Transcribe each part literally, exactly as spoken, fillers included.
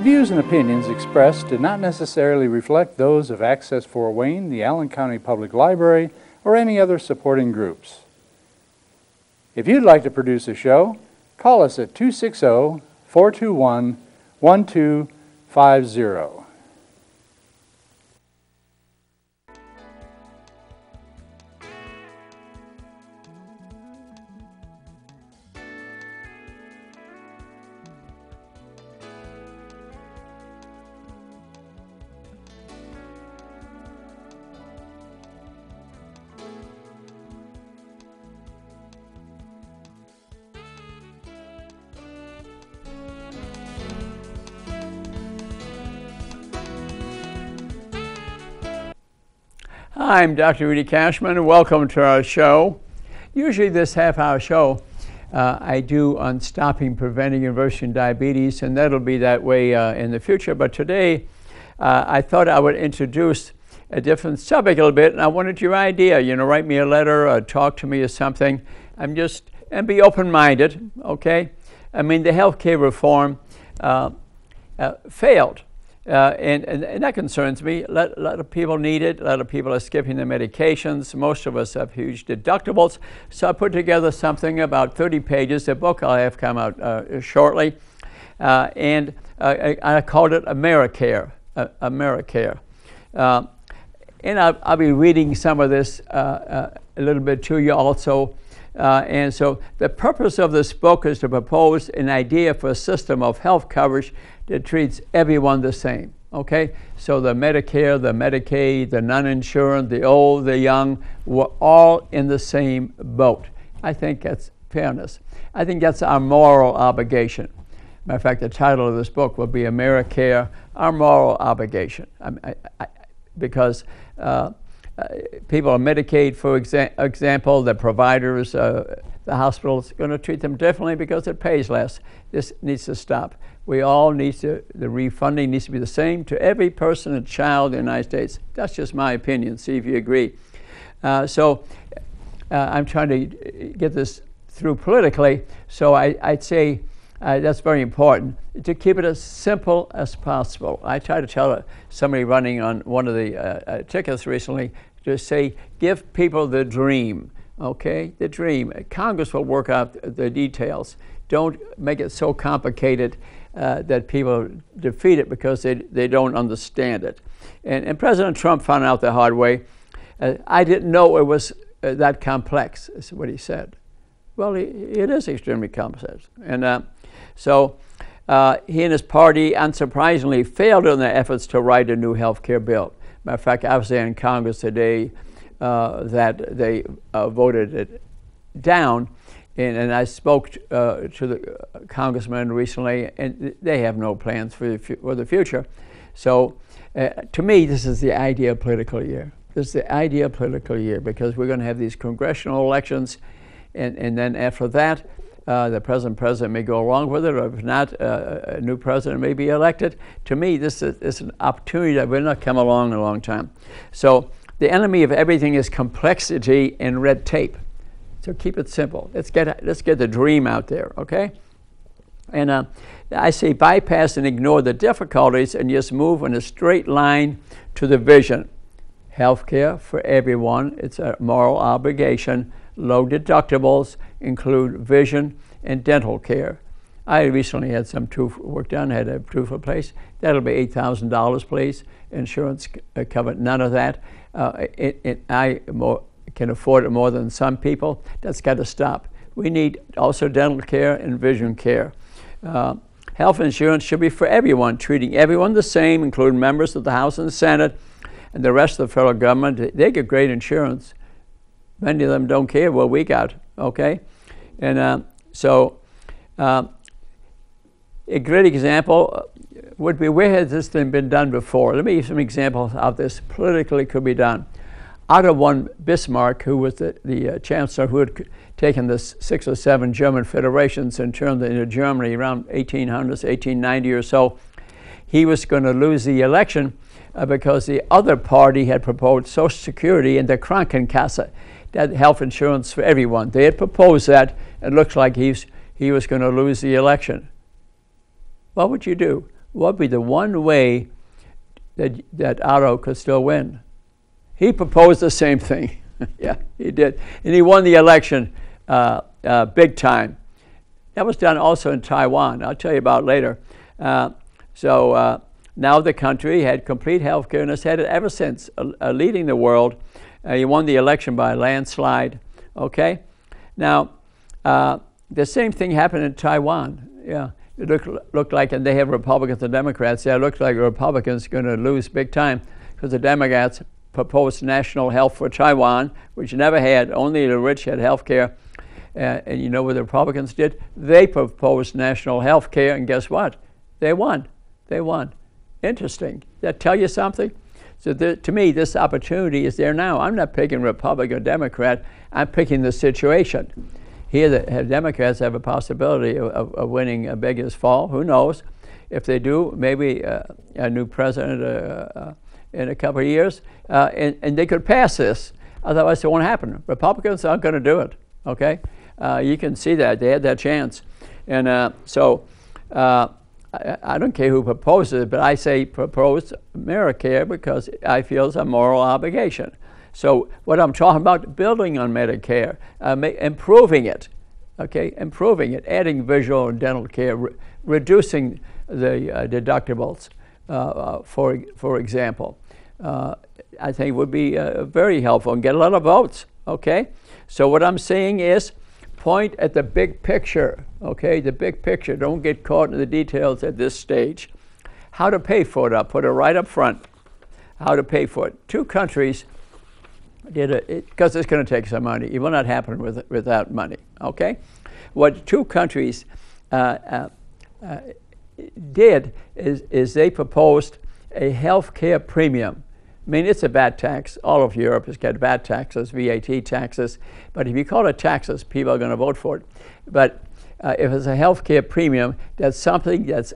The views and opinions expressed do not necessarily reflect those of Access Fort Wayne, the Allen County Public Library, or any other supporting groups. If you'd like to produce a show, call us at two six zero, four two one, one two five zero. I'm Doctor Rudy Kachmann, and welcome to our show. Usually this half-hour show uh, I do on stopping, preventing, and reversing diabetes, and that'll be that way uh, in the future. But today uh, I thought I would introduce a different subject a little bit, and I wanted your idea. You know, write me a letter or talk to me or something. I'm just, and be open-minded, okay? I mean, the health care reform uh, uh, failed. Uh, and, and, and that concerns me. A lot, a lot of people need it. A lot of people are skipping their medications. Most of us have huge deductibles. So I put together something about thirty pages, a book I'll have come out uh, shortly. Uh, and uh, I, I called it AmeriCare. Uh, AmeriCare. Uh, and I'll, I'll be reading some of this uh, uh, a little bit to you also. Uh, and so the purpose of this book is to propose an idea for a system of health coverage that treats everyone the same, okay? So the Medicare, the Medicaid, the non-insurance, the old, the young, we're all in the same boat. I think that's fairness. I think that's our moral obligation. Matter of fact, the title of this book will be AmeriCare, Our Moral Obligation, I, I, because uh, Uh, people on Medicaid, for exa example, the providers, uh, the hospitals, going to treat them differently because it pays less. This needs to stop. We all need to, the refunding needs to be the same to every person and child in the United States. That's just my opinion. See if you agree. Uh, so uh, I'm trying to get this through politically. So I, I'd say uh, that's very important to keep it as simple as possible. I tried to tell somebody running on one of the uh, tickets recently, to say, give people the dream, okay? The dream. Congress will work out the details. Don't make it so complicated uh, that people defeat it because they, they don't understand it. And, and President Trump found out the hard way. Uh, I didn't know it was uh, that complex, is what he said. Well, he, it is extremely complex. And uh, so uh, he and his party, unsurprisingly, failed in their efforts to write a new health care bill. Matter of fact, I was there in Congress today uh, that they uh, voted it down, and, and I spoke uh, to the congressman recently, and they have no plans for the, fu for the future. So uh, to me, this is the ideal political year. This is the ideal political year, because we're going to have these congressional elections, and, and then after that, Uh, the present president may go along with it, or if not, uh, a new president may be elected. To me, this is, this is an opportunity that will not come along in a long time. So the enemy of everything is complexity and red tape. So keep it simple. Let's get, let's get the dream out there, okay? And uh, I say bypass and ignore the difficulties and just move in a straight line to the vision. Healthcare for everyone. It's a moral obligation. Low deductibles include vision and dental care. I recently had some tooth work done, had a tooth replaced. That'll be eight thousand dollars, please. Insurance uh, covered none of that. Uh, it, it, I more, can afford it more than some people. That's got to stop. We need also dental care and vision care. Uh, health insurance should be for everyone, treating everyone the same, including members of the House and the Senate and the rest of the federal government. They get great insurance. Many of them don't care what we got, okay? And uh, so uh, a great example would be, where has this thing been done before? Let me give some examples of this politically could be done. Otto von Bismarck, who was the, the uh, chancellor who had taken the six or seven German federations and turned them into Germany around eighteen hundreds, eighteen ninety or so, he was going to lose the election uh, because the other party had proposed Social Security and the Krankenkasse. That health insurance for everyone. They had proposed that. It looks like he's, he was going to lose the election. What would you do? what would be the one way that, that Otto could still win? He proposed the same thing. Yeah, he did. And he won the election uh, uh, big time. That was done also in Taiwan. I'll tell you about later. Uh, so uh, now the country had complete health care and has had it ever since, uh, uh, leading the world. Uh, he won the election by a landslide. Okay? Now, uh, the same thing happened in Taiwan. Yeah, it looked, looked like, and they have Republicans and Democrats. Yeah, it looked like Republicans going to lose big time because the Democrats proposed national health for Taiwan, which never had, only the rich had health care. Uh, and you know what the Republicans did? They proposed national health care, and guess what? They won. They won. Interesting. Does that tell you something? So there, to me, this opportunity is there now. I'm not picking Republican or Democrat. I'm picking the situation. Here, the Democrats have a possibility of, of winning a big as fall. Who knows? If they do, maybe uh, a new president uh, uh, in a couple of years, uh, and, and they could pass this. Otherwise, it won't happen. Republicans aren't going to do it, okay? Uh, you can see that. They had that chance. And uh, so uh, I, I don't care who proposes it, but I say propose AmeriCare because I feel it's a moral obligation. So what I'm talking about, building on Medicare, uh, ma improving it, okay, improving it, adding visual and dental care, re reducing the uh, deductibles, uh, uh, for, for example. Uh, I think would be uh, very helpful and get a lot of votes, okay? So what I'm saying is point at the big picture, okay, the big picture. Don't get caught in the details at this stage. How to pay for it, I'll put it right up front, how to pay for it. Two countries did it, because it, it's going to take some money. It will not happen with, without money, okay? What two countries uh, uh, uh, did is, is they proposed a health care premium. I mean, it's a VAT tax. All of Europe has got VAT taxes, V A T taxes. But if you call it taxes, people are going to vote for it. But uh, if it's a health care premium, that's something that's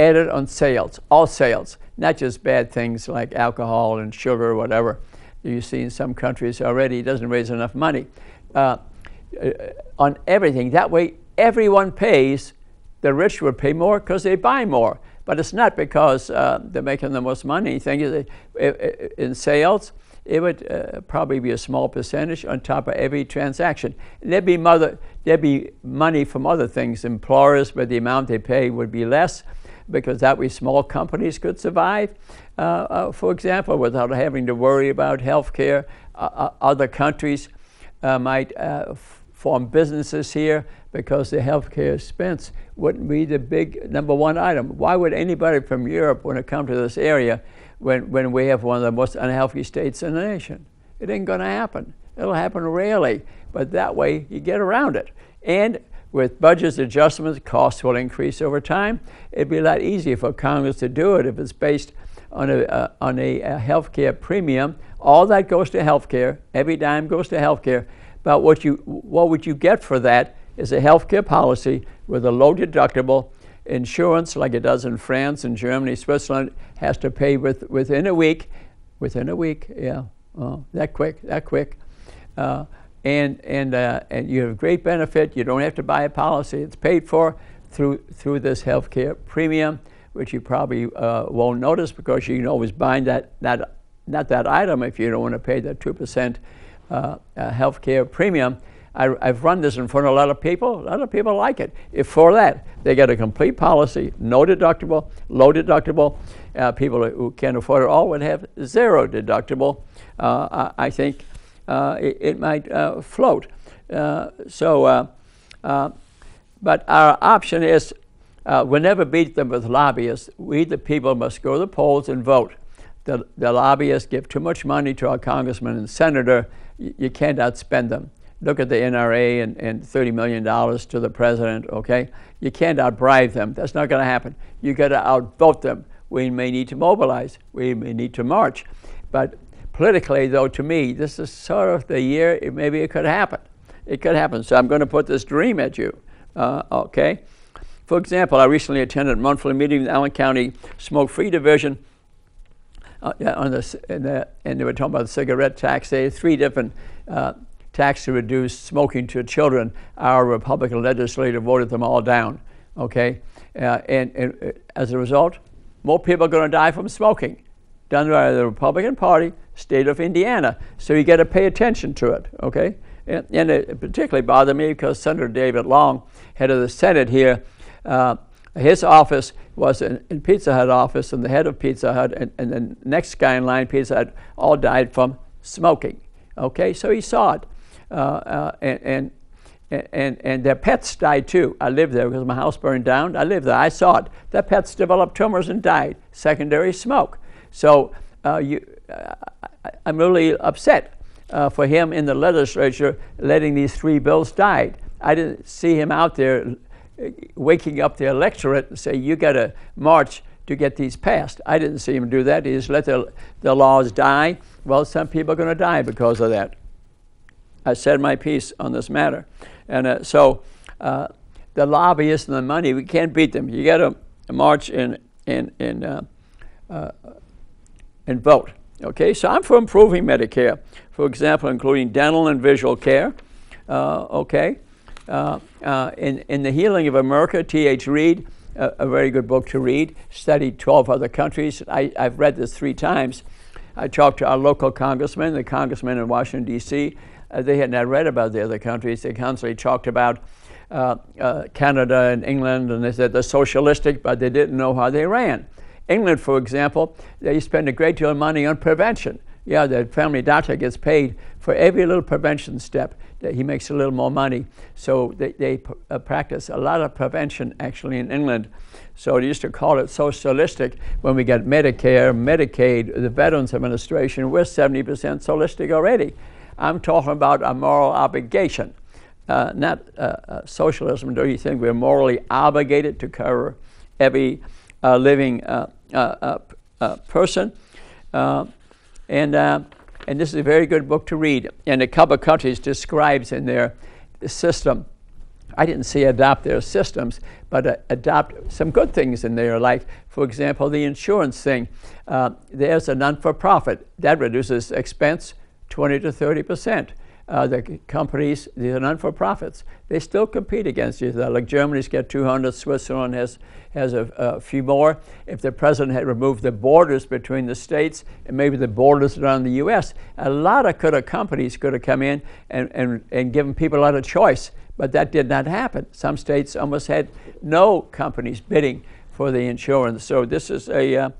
added on sales, all sales, not just bad things like alcohol and sugar or whatever. You see in some countries already, it doesn't raise enough money uh, on everything. That way, everyone pays. The rich would pay more because they buy more. But it's not because uh, they're making the most money. Thing is, in sales, it would uh, probably be a small percentage on top of every transaction. There'd be, mother, there'd be money from other things, employers, but the amount they pay would be less, because that way small companies could survive, uh, uh, for example, without having to worry about health care. Uh, uh, other countries uh, might uh, form businesses here because the health care expense wouldn't be the big number one item. Why would anybody from Europe want to come to this area when, when we have one of the most unhealthy states in the nation? It ain't going to happen. It'll happen rarely, but that way you get around it. And with budget adjustments, costs will increase over time. It'd be a lot easier for Congress to do it if it's based on a, uh, on a, a health care premium. All that goes to health care. Every dime goes to health care. But what, you, what would you get for that is a health care policy with a low deductible. Insurance, like it does in France and Germany, Switzerland, has to pay with, within a week. Within a week, yeah. Oh, that quick, that quick. Uh, And, and, uh, and you have great benefit. You don't have to buy a policy. It's paid for through, through this health care premium, which you probably uh, won't notice because you can always bind that, that, not that item if you don't want to pay that two percent uh, uh, health care premium. I, I've run this in front of a lot of people. A lot of people like it. If for that, they get a complete policy, no deductible, low deductible. Uh, people who can't afford it all would have zero deductible, uh, I, I think. Uh, it, it might uh, float. Uh, so, uh, uh, but our option is uh, we'll never beat them with lobbyists. We, the people, must go to the polls and vote. The, the lobbyists give too much money to our congressman and senator. You, you can't outspend them. Look at the N R A and, and thirty million dollars to the president, okay? You can't outbribe them. That's not going to happen. You got to outvote them. We may need to mobilize. We may need to march. But politically, though, to me, this is sort of the year it, maybe it could happen. It could happen. So I'm going to put this dream at you, uh, okay? For example, I recently attended a monthly meeting in the Allen County Smoke-Free Division, uh, on the, in the, and they were talking about the cigarette tax. They had three different uh, taxes to reduce smoking to children. Our Republican legislature voted them all down. okay? Uh, and, and as a result, more people are going to die from smoking, done by the Republican Party, state of Indiana. So you got to pay attention to it, okay? And, and it particularly bothered me because Senator David Long, head of the Senate here, uh, his office was in, in Pizza Hut office, and the head of Pizza Hut and, and the next guy in line, Pizza Hut, all died from smoking, okay? So he saw it. Uh, uh, and, and And, and their pets died too. I lived there because my house burned down. I lived there. I saw it. Their pets developed tumors and died. Secondary smoke. So uh, you, uh, I'm really upset uh, for him in the legislature letting these three bills die. I didn't see him out there waking up the electorate and say, you got to march to get these passed. I didn't see him do that. He just let the, the laws die. Well, some people are going to die because of that. I said my piece on this matter. And uh, so uh, the lobbyists and the money, we can't beat them. You got to march and, and, and, uh, uh, and vote, okay? So I'm for improving Medicare, for example, including dental and visual care, uh, okay? Uh, uh, in, in The Healing of America, T H Reid, a, a very good book to read, studied twelve other countries. I, I've read this three times. I talked to our local congressman, the congressman in Washington, D C, Uh, they had not read about the other countries. They constantly talked about uh, uh, Canada and England, and they said they're socialistic, but they didn't know how they ran. England, for example, they spend a great deal of money on prevention. Yeah, the family doctor gets paid for every little prevention step. That he makes a little more money. So they, they uh, practice a lot of prevention, actually, in England. So they used to call it socialistic when we got Medicare, Medicaid, the Veterans Administration. We're seventy percent socialistic already. I'm talking about a moral obligation, uh, not uh, uh, socialism. Do you think we're morally obligated to cover every uh, living uh, uh, uh, uh, person? Uh, and, uh, and this is a very good book to read. And a couple of countries describes in their system. I didn't say adopt their systems, but uh, adopt some good things in their life. For example, the insurance thing. Uh, there's a non-for-profit. That reduces expense twenty to thirty percent. Uh, the companies, these are non-for-profits. They still compete against each other. Like Germany's got two hundred, Switzerland has, has a, a few more. If the president had removed the borders between the states and maybe the borders around the U S, a lot of, could have companies could have come in and, and, and given people a lot of choice, but that did not happen. Some states almost had no companies bidding for the insurance. So this is a, uh,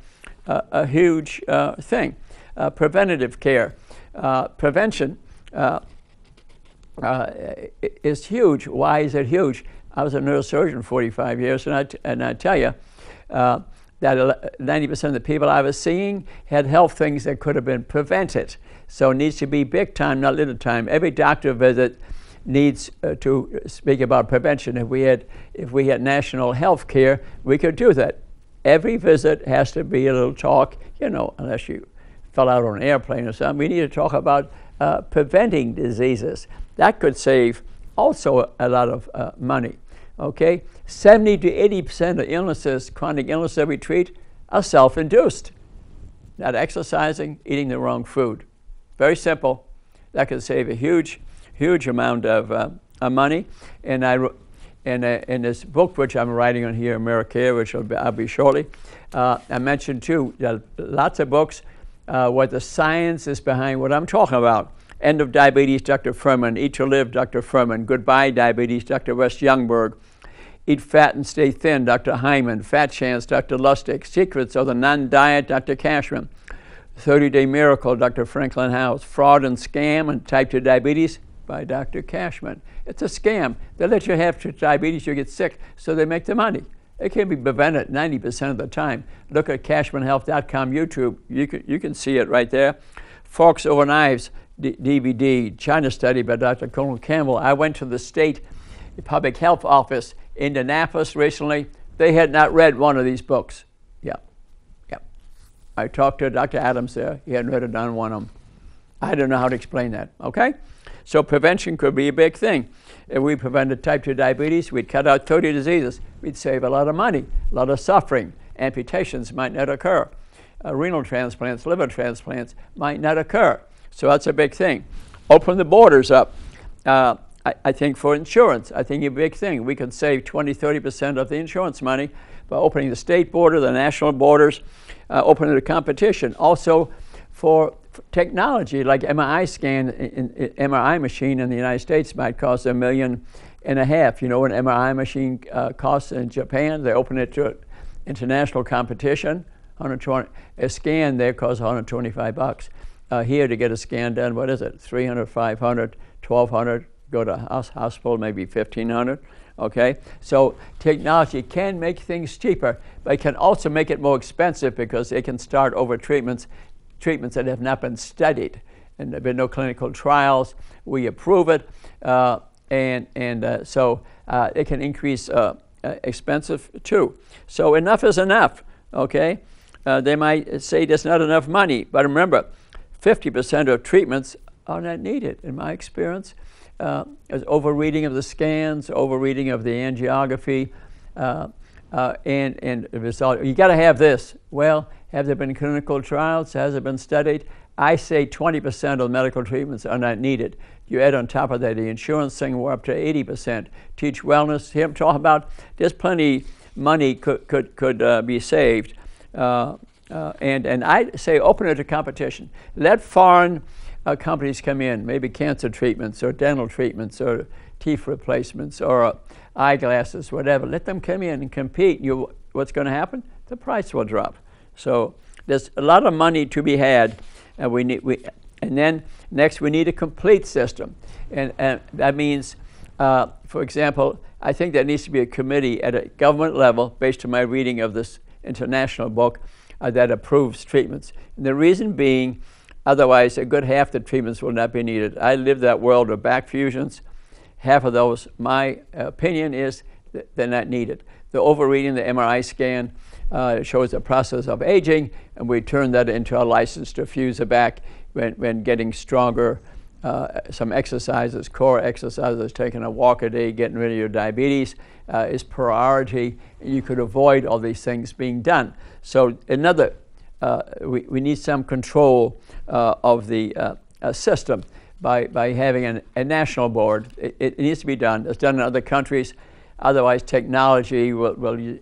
a, a huge uh, thing. Uh, preventative care. Uh, prevention uh, uh, is huge. Why is it huge? I was a neurosurgeon forty-five years, and I, t and I tell you uh, that ninety percent of the people I was seeing had health things that could have been prevented. So it needs to be big time, not little time. Every doctor visit needs uh, to speak about prevention. If we had, if we had national health care, we could do that. Every visit has to be a little talk, you know, unless you fell out on an airplane or something. We need to talk about uh, preventing diseases. That could save also a lot of uh, money, okay? seventy to eighty percent of illnesses, chronic illnesses that we treat are self-induced. Not exercising, eating the wrong food. Very simple. That could save a huge, huge amount of uh, uh, money. And I, in, uh, in this book, which I'm writing on here, AmeriCare, which I'll be, I'll be shortly, uh, I mentioned too, there are lots of books Uh, what the science is behind what I'm talking about. End of diabetes, Doctor Fuhrman. Eat to live, Doctor Fuhrman. Goodbye diabetes, Doctor West Youngberg. Eat fat and stay thin, Doctor Hyman. Fat chance, Doctor Lustig. Secrets of the non-diet, Doctor Cashman. thirty day miracle, Doctor Franklin House. Fraud and scam and type two diabetes by Doctor Cashman. It's a scam. They let you have diabetes, you get sick, so they make the money. It can be prevented ninety percent of the time. Look at Cashman Health dot com YouTube. You can, you can see it right there. Forks Over Knives D DVD, China Study by Doctor Colin Campbell. I went to the state public health office in Indianapolis recently. They had not read one of these books. Yeah, yeah. I talked to Doctor Adams there. He hadn't read it on one of them. I don't know how to explain that, okay? So prevention could be a big thing. If we prevented type two diabetes, we'd cut out thirty diseases. We'd save a lot of money, a lot of suffering. Amputations might not occur. Uh, renal transplants, liver transplants might not occur. So that's a big thing. Open the borders up. Uh, I, I think for insurance, I think a big thing. We could save twenty, thirty percent of the insurance money by opening the state border, the national borders, uh, opening the competition. Also for technology, like M R I scan, in, in, M R I machine in the United States might cost a million and a half. You know, an M R I machine uh, costs in Japan, they open it to international competition. one hundred twenty, a scan there costs one hundred twenty-five bucks. Uh, here to get a scan done, what is it? three hundred, five hundred, twelve hundred, go to house, hospital, maybe fifteen hundred, okay? So technology can make things cheaper, but it can also make it more expensive because it can start over treatments, treatments that have not been studied, and there have been no clinical trials. We approve it, uh, and, and uh, so uh, it can increase uh, uh, expensive too. So enough is enough, okay? Uh, they might say there's not enough money, but remember, fifty percent of treatments are not needed, in my experience. Uh, as overreading of the scans, overreading of the angiography, uh, uh, and, and the result. You got to have this. Well, have there been clinical trials? Has it been studied? I say twenty percent of medical treatments are not needed. You add on top of that the insurance thing, we're up to eighty percent. Teach wellness, hear him talk about there's plenty money could, could, could uh, be saved. Uh, Uh, and, and I say open it to competition. Let foreign uh, companies come in, maybe cancer treatments or dental treatments or teeth replacements or uh, eyeglasses, whatever. Let them come in and compete. You, what's going to happen? The price will drop. So there's a lot of money to be had. And, we need, we, and then next we need a complete system. And, and that means, uh, for example, I think there needs to be a committee at a government level, based on my reading of this international book, Uh, that approves treatments. And the reason being, otherwise a good half the treatments will not be needed. I live that world of back fusions. Half of those, my opinion is that they're not needed. The overreading, the M R I scan, uh, shows the process of aging, and we turn that into a license to fuse a back when, when getting stronger. Uh, some exercises, core exercises, taking a walk a day, getting rid of your diabetes uh, is priority. You could avoid all these things being done. So another, uh, we, we need some control uh, of the uh, uh, system by, by having an, a national board. It, it needs to be done. It's done in other countries. Otherwise, technology will, will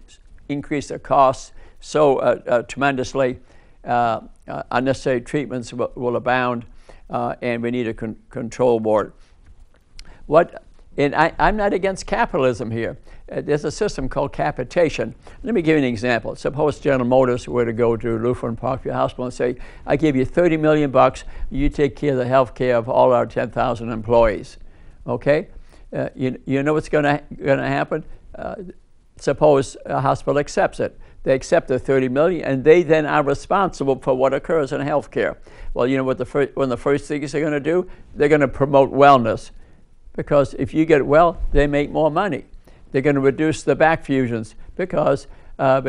increase the costs so uh, uh, tremendously. Uh, uh, unnecessary treatments will, will abound. Uh, and we need a con control board. What, and I, I'm not against capitalism here. Uh, there's a system called capitation. Let me give you an example. Suppose General Motors were to go to Lutheran Parkview Hospital and say, I give you thirty million bucks, you take care of the health care of all our ten thousand employees. Okay? Uh, you, you know what's gonna, gonna happen? Uh, suppose a hospital accepts it. They accept the thirty million, and they then are responsible for what occurs in healthcare. Well, you know what the first, one of the first things they're going to do? They're going to promote wellness, because if you get well, they make more money. They're going to reduce the back fusions because uh,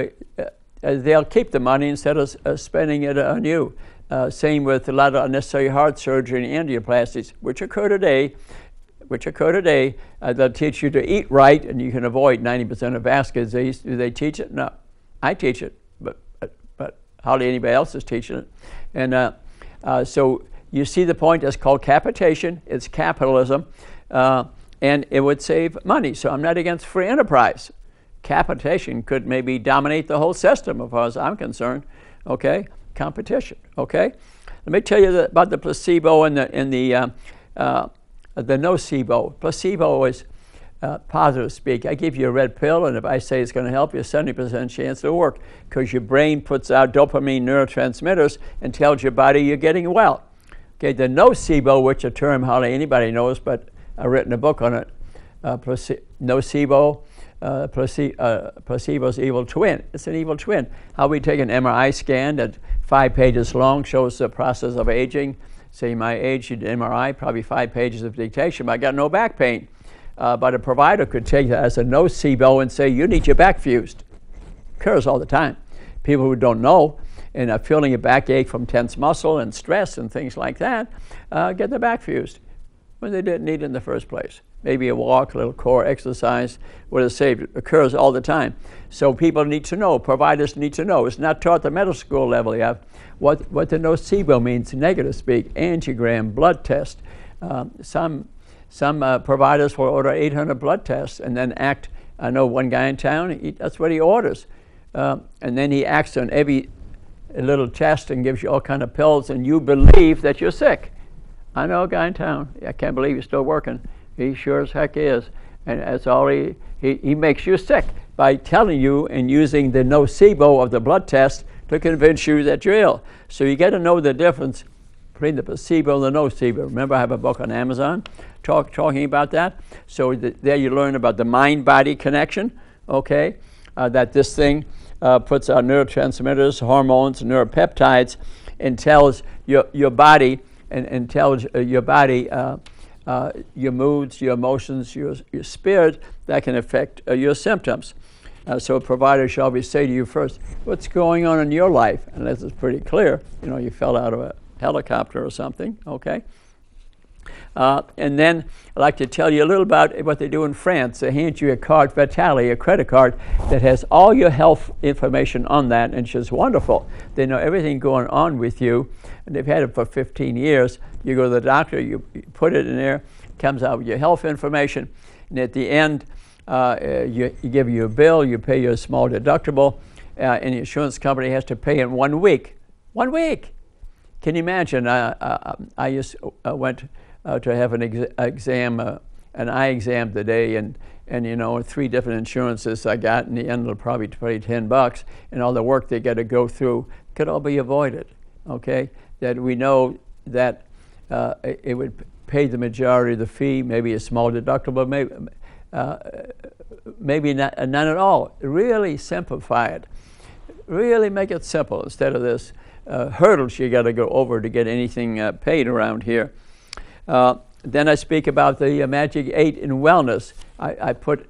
they'll keep the money instead of uh, spending it on you. Uh, same with a lot of unnecessary heart surgery and angioplastics, which occur today. which occur today. Uh, they'll teach you to eat right, and you can avoid ninety percent of vascular disease. Do they teach it? No. I teach it, but, but hardly anybody else is teaching it. And uh, uh, so you see the point, it's called capitation, it's capitalism, uh, and it would save money. So I'm not against free enterprise. Capitation could maybe dominate the whole system, as far as I'm concerned, okay? Competition, okay? Let me tell you about the placebo and the, and the, uh, uh, the nocebo. Placebo is Uh, positive speak. I give you a red pill, and if I say it's going to help you, seventy percent chance it'll work, because your brain puts out dopamine neurotransmitters and tells your body you're getting well. Okay, the nocebo, which a term hardly anybody knows, but I've written a book on it. Uh, nocebo, uh, place uh, placebo's evil twin. It's an evil twin. How we take an M R I scan that five pages long shows the process of aging. Say my age, you did M R I, probably five pages of dictation, but I got no back pain. Uh, but a provider could take that as a nocebo and say, you need your back fused. It occurs all the time. People who don't know and are feeling a backache from tense muscle and stress and things like that, uh, get their back fused when they didn't need it in the first place. Maybe a walk, a little core exercise, what is saved. It occurs all the time. So people need to know, providers need to know. It's not taught at the medical school level yet what, what the nocebo means, negative speak, angiogram, blood test, um, some Some uh, providers will order eight hundred blood tests and then act. I know one guy in town, he, that's what he orders. Uh, and then he acts on every little test and gives you all kind of pills, and you believe that you're sick. I know a guy in town, I can't believe he's still working. He sure as heck is. And that's all he, he, he makes you sick by telling you and using the nocebo of the blood test to convince you that you're ill. So you got to know the difference between the placebo and the nocebo. Remember, I have a book on Amazon talk, talking about that. So the, there you learn about the mind-body connection, okay? Uh, that this thing uh, puts our neurotransmitters, hormones, neuropeptides, and tells your, your body, and, and tells your body uh, uh, your moods, your emotions, your, your spirit, that can affect uh, your symptoms. Uh, so a provider shall always say to you first, what's going on in your life? Unless it's pretty clear, you know, you fell out of a helicopter or something, okay? Uh, and then I'd like to tell you a little about what they do in France. They hand you a card Vitale, a credit card, that has all your health information on that, and it's just wonderful. They know everything going on with you, and they've had it for fifteen years. You go to the doctor, you put it in there, it comes out with your health information, and at the end, uh, you, you give you a bill, you pay your small deductible, uh, and the insurance company has to pay in one week. One week! Can you imagine? Uh, uh, I just uh, went uh, to have an ex exam, uh, an eye exam today, and and you know three different insurances I got. In the end, it'll probably pay ten bucks, and all the work they got to go through could all be avoided. Okay, that we know that uh, it would pay the majority of the fee, maybe a small deductible, maybe uh, maybe not, none at all. Really simplify it. Really make it simple instead of this. Uh, hurdles you got to go over to get anything uh, paid around here. Uh, then I speak about the uh, Magic Eight in wellness. I, I put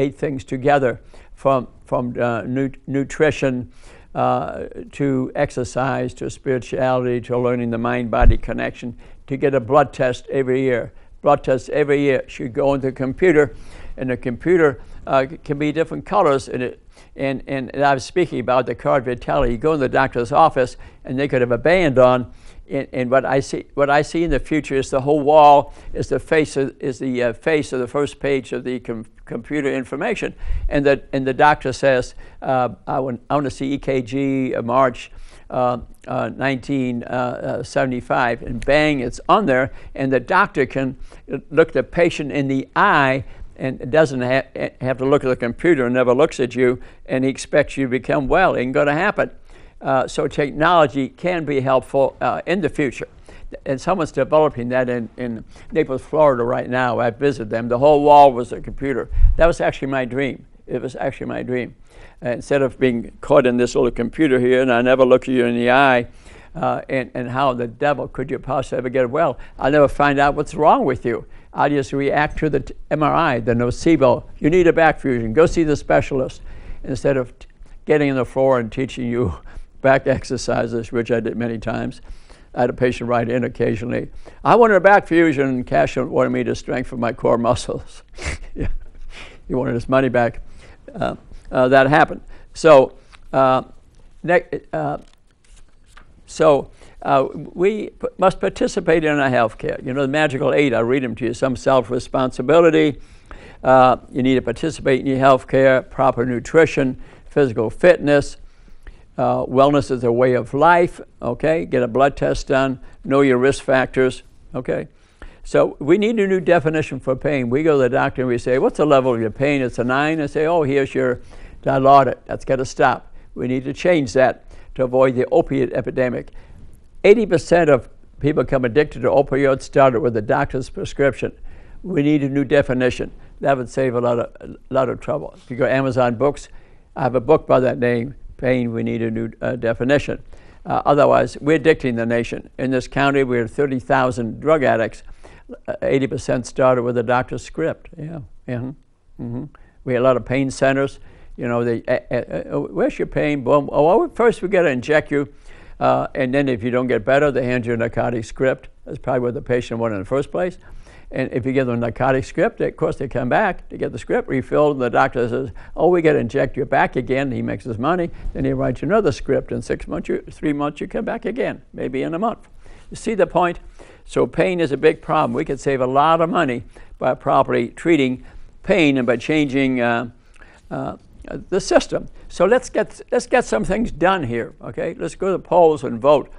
eight things together from, from uh, nu nutrition uh, to exercise to spirituality to learning the mind-body connection to get a blood test every year. Blood tests every year should go into the computer, and the computer uh, can be different colors in it. And, and, and I was speaking about the card Vitale. You go to the doctor's office, and they could have a band on. And, and what I see, what I see in the future is the whole wall is the face of, is the uh, face of the first page of the com computer information. And the and the doctor says, uh, I want I want to see E K G uh, March uh, uh, nineteen seventy-five, and bang, it's on there. And the doctor can look the patient in the eye. And it doesn't ha have to look at the computer and never looks at you, and he expects you to become well. It ain't going to happen. Uh, so technology can be helpful uh, in the future. And someone's developing that in, in Naples, Florida right now. I visited them. The whole wall was a computer. That was actually my dream. It was actually my dream. Uh, instead of being caught in this little computer here, and I never look you in the eye, uh, and, and how the devil could you possibly ever get well? I'll never find out what's wrong with you. I'll just react to the M R I, the nocebo. You need a back fusion. Go see the specialist instead of t getting on the floor and teaching you back exercises, which I did many times. I had a patient write in occasionally. I wanted a back fusion, and Cashman wanted me to strengthen my core muscles. Yeah. He wanted his money back. Uh, uh, that happened. So, uh, uh, so. Uh, we must participate in our health care. You know, the magical eight, I'll read them to you. Some self-responsibility. Uh, you need to participate in your health care, proper nutrition, physical fitness. Uh, wellness is a way of life, okay? Get a blood test done. Know your risk factors, okay? So we need a new definition for pain. We go to the doctor and we say, what's the level of your pain? It's a nine. I say, oh, here's your dilaudid. That's got to stop. We need to change that to avoid the opiate epidemic. eighty percent of people become addicted to opioids started with a doctor's prescription. We need a new definition. That would save a lot of, a lot of trouble. If you go to Amazon Books, I have a book by that name, Pain, We Need a New uh, Definition. Uh, otherwise, we're addicting the nation. In this county, we have thirty thousand drug addicts. eighty percent started with a doctor's script. Yeah, mm-hmm. Mm-hmm. We had a lot of pain centers. You know, they, uh, uh, where's your pain? Boom. Oh, first we got to inject you. Uh, and then if you don't get better, they hand you a narcotic script. That's probably what the patient wanted in the first place. And if you give them a narcotic script, they, of course they come back to get the script refilled, and the doctor says, oh, we got to inject you back again. He makes his money. Then he writes you another script. In six months, you, three months, you come back again, maybe in a month. You see the point? So pain is a big problem. We could save a lot of money by properly treating pain and by changing uh, uh, the system. So let's get, let's get some things done here, okay? Let's go to the polls and vote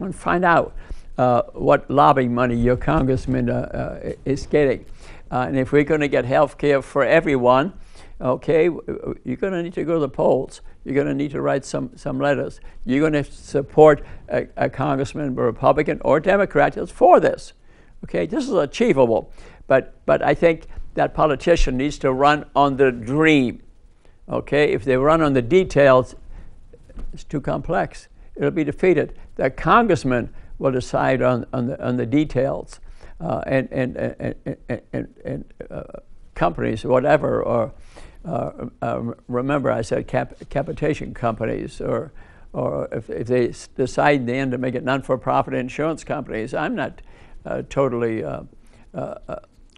and find out uh, what lobbying money your congressman uh, uh, is getting. Uh, and if we're going to get health care for everyone, okay, you're going to need to go to the polls. You're going to need to write some, some letters. You're going to support a, a congressman, a Republican or Democrat that's for this. Okay, this is achievable. But, but I think that politician needs to run on the dream. Okay, if they run on the details, it's too complex. It'll be defeated. The congressman will decide on, on, the, on the details. Uh, and and, and, and, and, and uh, companies, whatever, or uh, uh, remember I said cap capitation companies, or or if, if they decide in the end to make it non-for-profit insurance companies, I'm not uh, totally uh, uh,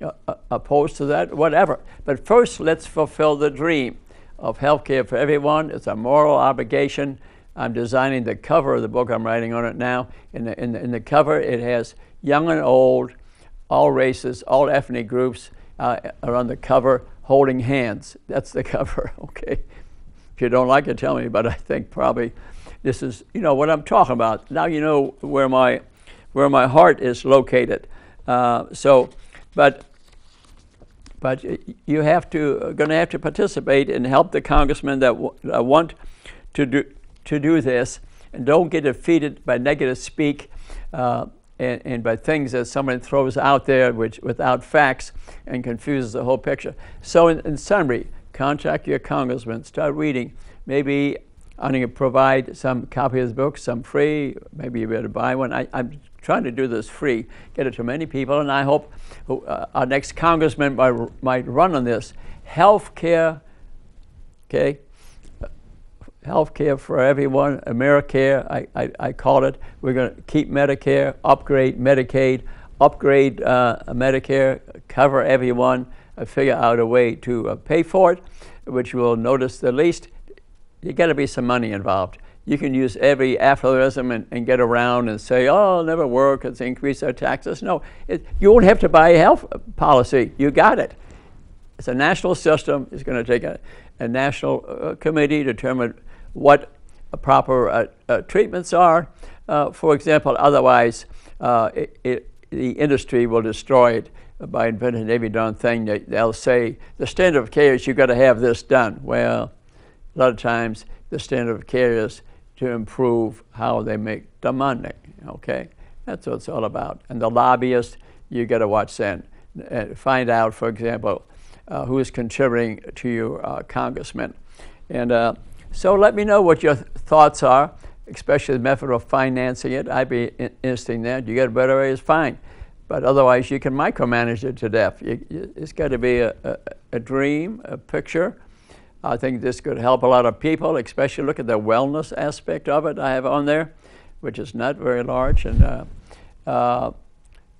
uh, uh, opposed to that, whatever. But first, let's fulfill the dream of healthcare for everyone. It's a moral obligation. I'm designing the cover of the book. I'm writing on it now. In the, in the, in the cover, it has young and old, all races, all ethnic groups uh, are on the cover holding hands. That's the cover, okay? If you don't like it, tell me, but I think probably this is, you know, what I'm talking about. Now you know where my, where my heart is located. Uh, so, but, but you have to, gonna have to participate and help the congressmen that w uh, want to do, to do this, and don't get defeated by negative speak. Uh, And, and by things that someone throws out there which without facts and confuses the whole picture. So in, in summary, contact your congressman, start reading. Maybe I'm going to provide some copy of the book, some free, maybe you better buy one. I, I'm trying to do this free, get it to many people, and I hope who, uh, our next congressman might, might run on this. Healthcare, okay? Healthcare for everyone, AmeriCare, I, I, I call it. We're going to keep Medicare, upgrade Medicaid, upgrade uh, Medicare, cover everyone, uh, figure out a way to uh, pay for it, which will notice the least. You got to be some money involved. You can use every aphorism and, and get around and say, oh, it'll never work, it's increase our taxes. No, it, you won't have to buy a health policy. You got it. It's a national system. It's going to take a, a national uh, committee to determine what proper uh, uh, treatments are. Uh, for example, otherwise uh, it, it, the industry will destroy it by inventing every darn thing. They, they'll say the standard of care is you've got to have this done. Well, a lot of times the standard of care is to improve how they make the money, okay? That's what it's all about. And the lobbyists, you've got to watch them and find out, for example, uh, who is contributing to your uh, congressman. And, uh, So let me know what your th thoughts are, especially the method of financing it. I'd be in interested in that. You get a better way, it's fine. But otherwise, you can micromanage it to death. You, you, it's got to be a, a, a dream, a picture. I think this could help a lot of people, especially look at the wellness aspect of it I have on there, which is not very large. And uh, uh,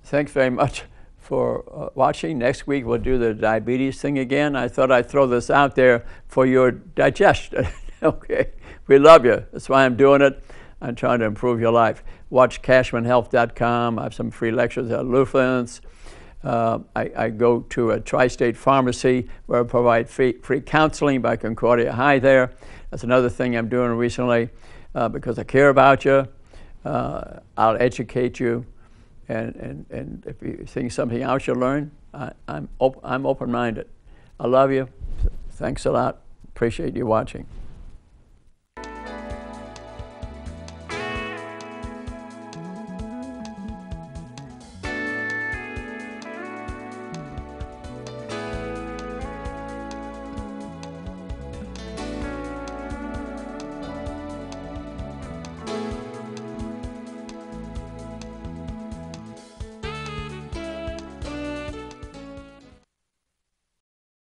thanks very much for uh, watching. Next week, we'll do the diabetes thing again. I thought I'd throw this out there for your digestion. Okay, we love you. That's why I'm doing it. I'm trying to improve your life. Watch Cashman Health dot com. I have some free lectures at Lutherans. Uh, I, I go to a tri-state pharmacy where I provide free, free counseling by Concordia High there. That's another thing I'm doing recently uh, because I care about you. Uh, I'll educate you. And, and, and if you think something else you'll learn, I, I'm, op I'm open-minded. I love you. Thanks a lot. Appreciate you watching.